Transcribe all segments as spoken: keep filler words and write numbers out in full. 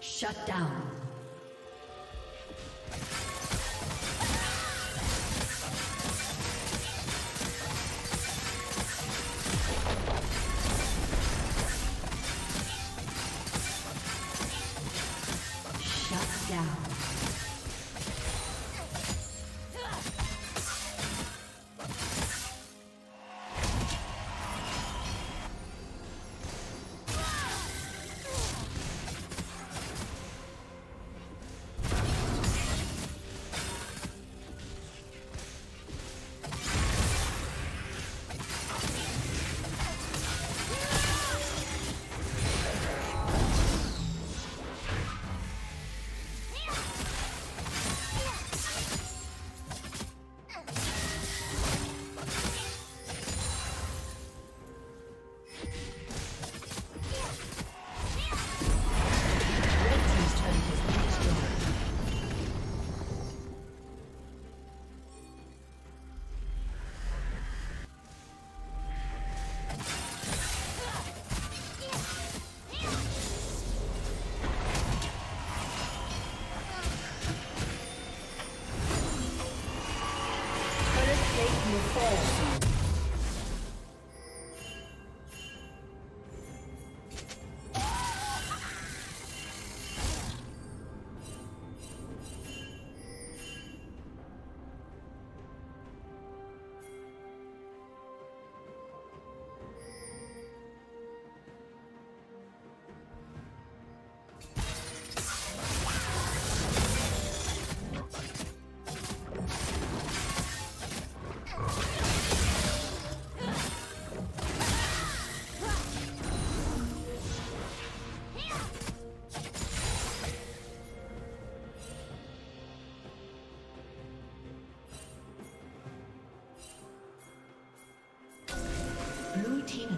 Shut down. Shut down.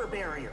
upper barrier.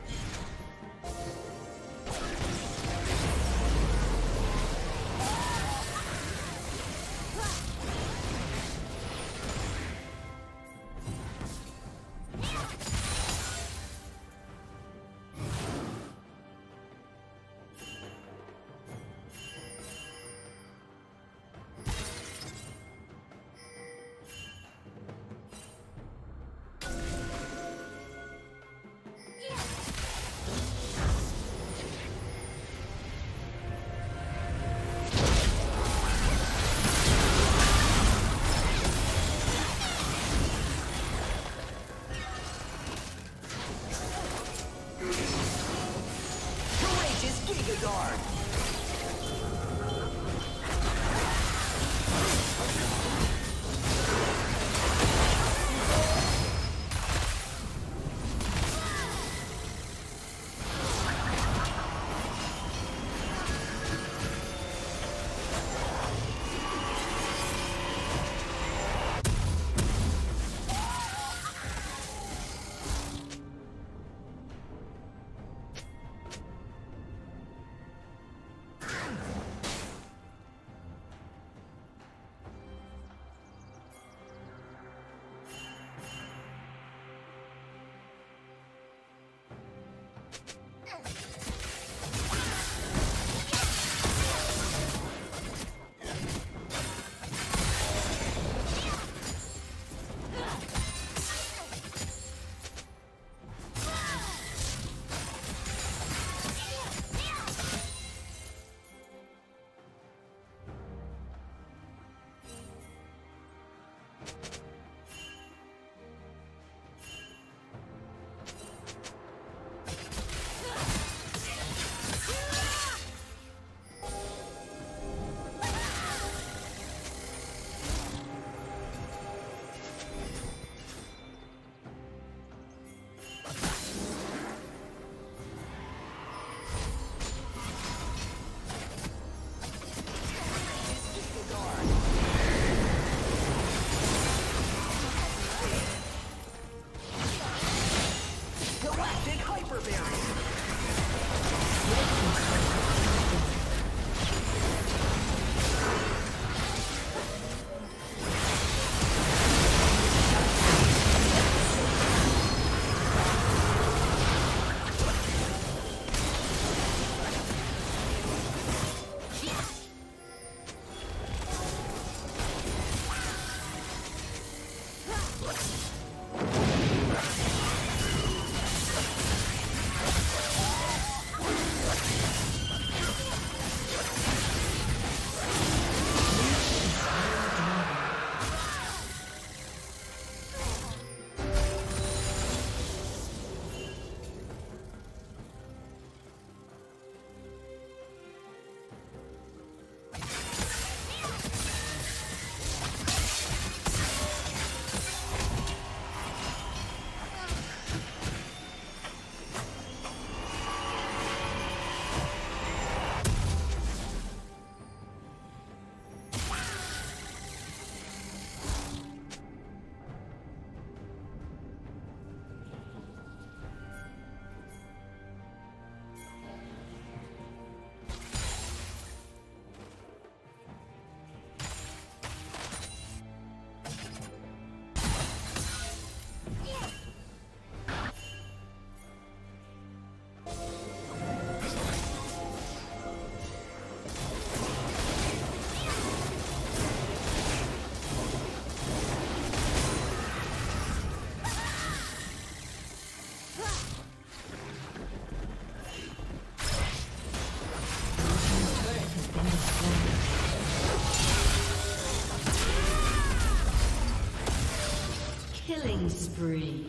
Killing spree.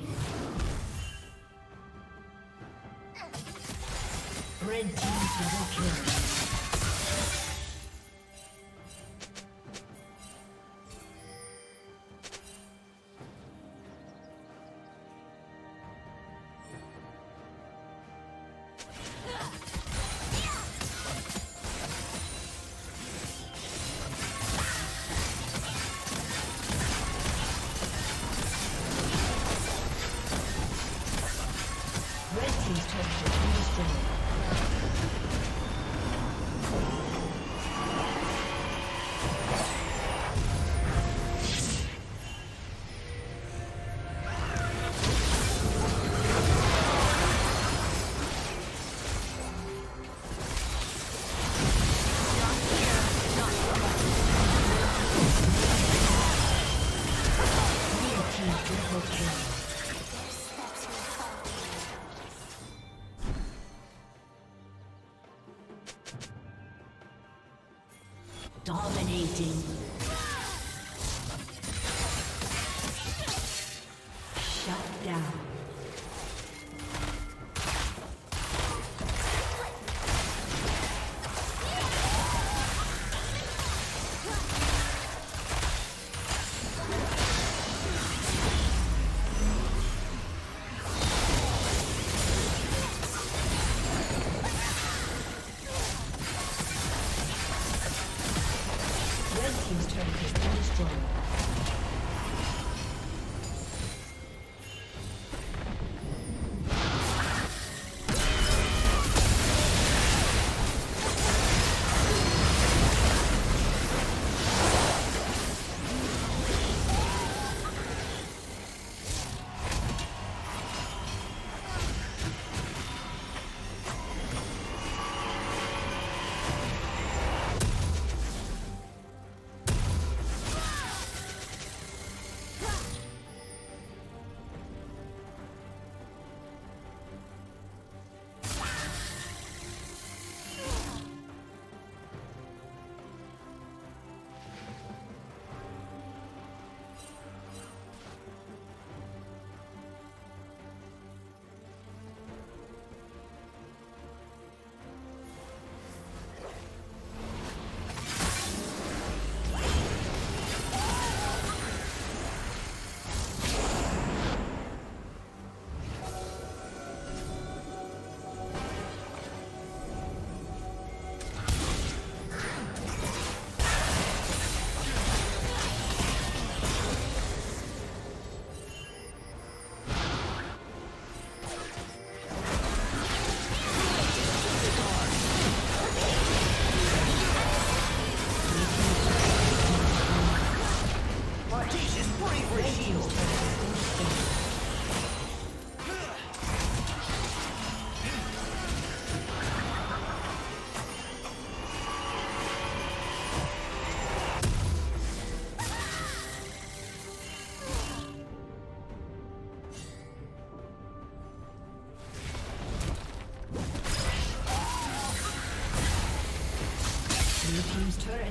Red team double kill. Red Dominating.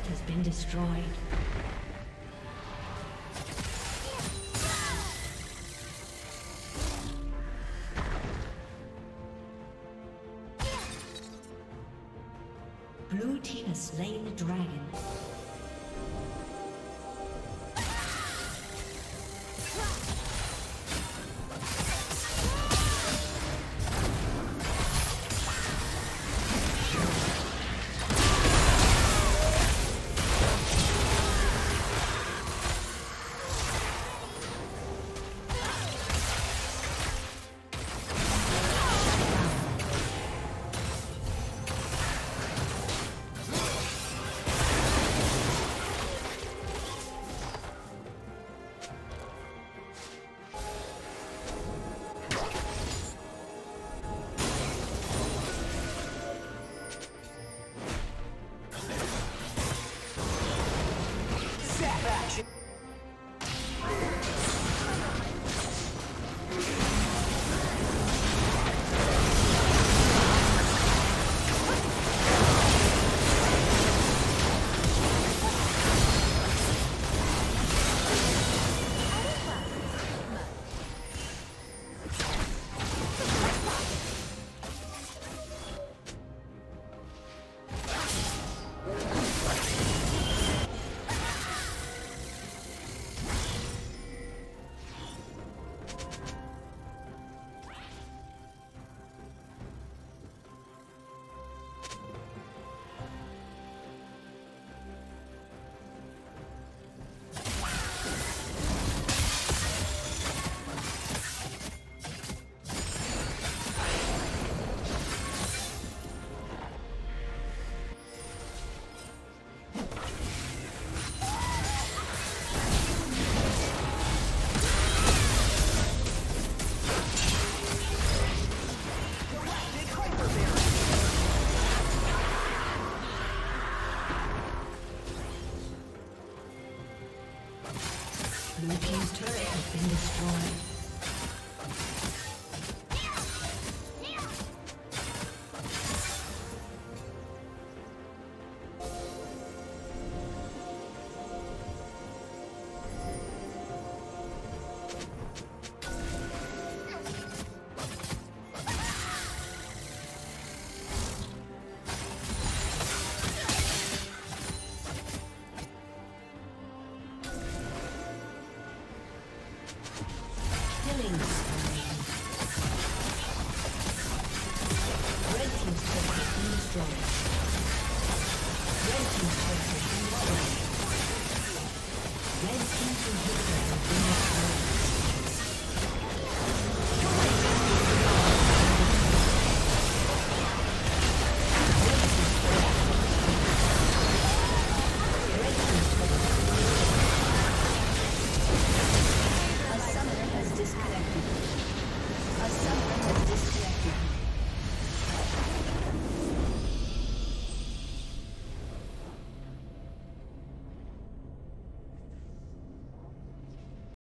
Has been destroyed. Blue team has slain the dragon. Killing.